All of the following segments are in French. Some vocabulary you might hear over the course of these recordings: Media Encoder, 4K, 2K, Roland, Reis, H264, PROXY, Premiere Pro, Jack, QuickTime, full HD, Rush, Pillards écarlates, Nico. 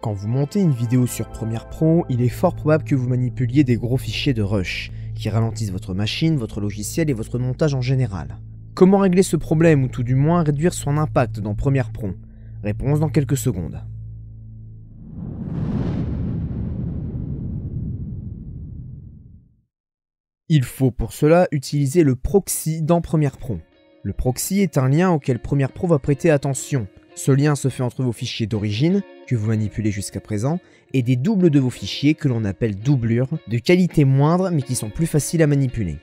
Quand vous montez une vidéo sur Premiere Pro, il est fort probable que vous manipuliez des gros fichiers de Rush, qui ralentissent votre machine, votre logiciel et votre montage en général. Comment régler ce problème ou tout du moins réduire son impact dans Premiere Pro? Réponse dans quelques secondes. Il faut pour cela utiliser le proxy dans Premiere Pro. Le proxy est un lien auquel Premiere Pro va prêter attention. Ce lien se fait entre vos fichiers d'origine, que vous manipulez jusqu'à présent, et des doubles de vos fichiers que l'on appelle doublures, de qualité moindre mais qui sont plus faciles à manipuler.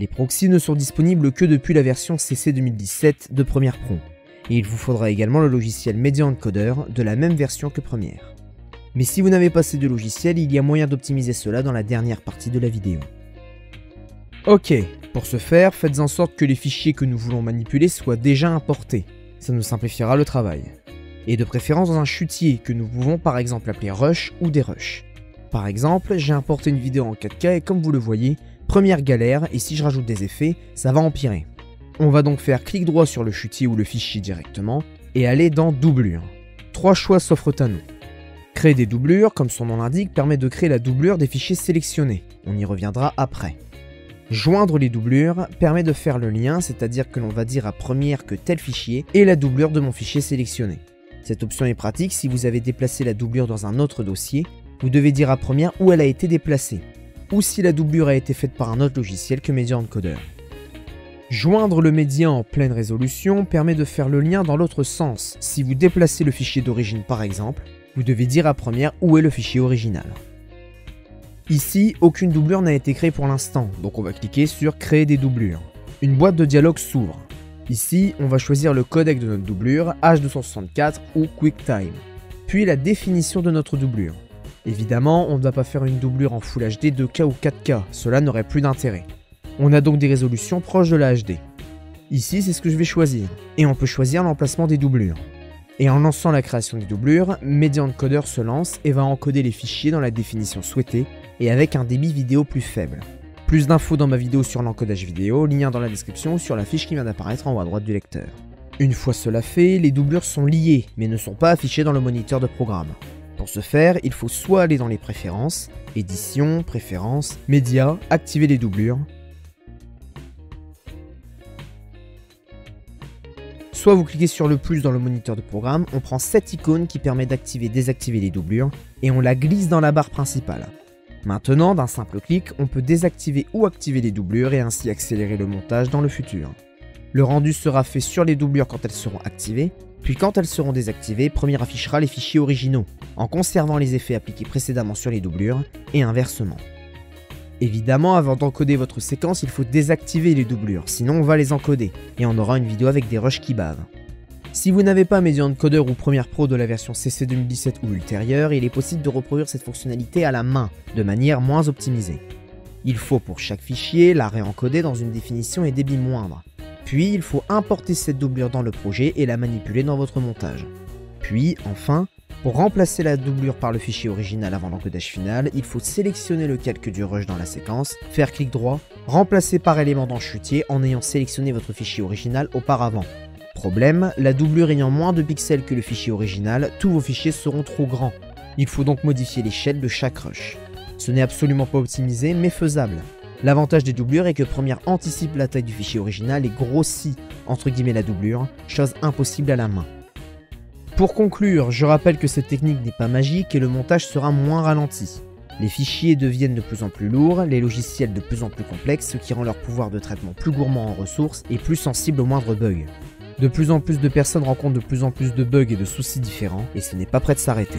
Les proxys ne sont disponibles que depuis la version CC 2017 de Premiere Pro, et il vous faudra également le logiciel Media Encoder de la même version que Premiere. Mais si vous n'avez pas ces deux logiciels, il y a moyen d'optimiser cela dans la dernière partie de la vidéo. Ok, pour ce faire, faites en sorte que les fichiers que nous voulons manipuler soient déjà importés, ça nous simplifiera le travail. Et de préférence dans un chutier que nous pouvons par exemple appeler Rush ou des Rush. Par exemple, j'ai importé une vidéo en 4K et comme vous le voyez, première galère, et si je rajoute des effets, ça va empirer. On va donc faire clic droit sur le chutier ou le fichier directement, et aller dans doublure. Trois choix s'offrent à nous. Créer des doublures, comme son nom l'indique, permet de créer la doublure des fichiers sélectionnés, on y reviendra après. Joindre les doublures permet de faire le lien, c'est-à-dire que l'on va dire à Premiere que tel fichier est la doublure de mon fichier sélectionné. Cette option est pratique si vous avez déplacé la doublure dans un autre dossier, vous devez dire à Premiere où elle a été déplacée, ou si la doublure a été faite par un autre logiciel que Media Encoder. Joindre le média en pleine résolution permet de faire le lien dans l'autre sens. Si vous déplacez le fichier d'origine par exemple, vous devez dire à Premiere où est le fichier original. Ici, aucune doublure n'a été créée pour l'instant, donc on va cliquer sur Créer des doublures. Une boîte de dialogue s'ouvre. Ici, on va choisir le codec de notre doublure, H264 ou QuickTime, puis la définition de notre doublure. Évidemment, on ne va pas faire une doublure en Full HD 2K ou 4K, cela n'aurait plus d'intérêt. On a donc des résolutions proches de la HD. Ici, c'est ce que je vais choisir, et on peut choisir l'emplacement des doublures. Et en lançant la création des doublures, Media Encoder se lance et va encoder les fichiers dans la définition souhaitée et avec un débit vidéo plus faible. Plus d'infos dans ma vidéo sur l'encodage vidéo, lien dans la description ou sur la fiche qui vient d'apparaître en haut à droite du lecteur. Une fois cela fait, les doublures sont liées, mais ne sont pas affichées dans le moniteur de programme. Pour ce faire, il faut soit aller dans les préférences, édition, préférences, médias, activer les doublures, soit vous cliquez sur le plus dans le moniteur de programme, on prend cette icône qui permet d'activer, désactiver les doublures, et on la glisse dans la barre principale. Maintenant, d'un simple clic, on peut désactiver ou activer les doublures et ainsi accélérer le montage dans le futur. Le rendu sera fait sur les doublures quand elles seront activées, puis quand elles seront désactivées, Premiere affichera les fichiers originaux, en conservant les effets appliqués précédemment sur les doublures, et inversement. Évidemment, avant d'encoder votre séquence, il faut désactiver les doublures, sinon on va les encoder, et on aura une vidéo avec des rushs qui bavent. Si vous n'avez pas Media Encoder ou Premiere Pro de la version CC 2017 ou ultérieure, il est possible de reproduire cette fonctionnalité à la main, de manière moins optimisée. Il faut pour chaque fichier la réencoder dans une définition et débit moindre. Puis, il faut importer cette doublure dans le projet et la manipuler dans votre montage. Puis, enfin, pour remplacer la doublure par le fichier original avant l'encodage final, il faut sélectionner le calque du rush dans la séquence, faire clic droit, remplacer par élément dans le chutier en ayant sélectionné votre fichier original auparavant. Problème, la doublure ayant moins de pixels que le fichier original, tous vos fichiers seront trop grands. Il faut donc modifier l'échelle de chaque rush. Ce n'est absolument pas optimisé, mais faisable. L'avantage des doublures est que Premiere anticipe la taille du fichier original et grossit, entre guillemets, la doublure, chose impossible à la main. Pour conclure, je rappelle que cette technique n'est pas magique et le montage sera moins ralenti. Les fichiers deviennent de plus en plus lourds, les logiciels de plus en plus complexes, ce qui rend leur pouvoir de traitement plus gourmand en ressources et plus sensible aux moindres bugs. De plus en plus de personnes rencontrent de plus en plus de bugs et de soucis différents, et ce n'est pas près de s'arrêter.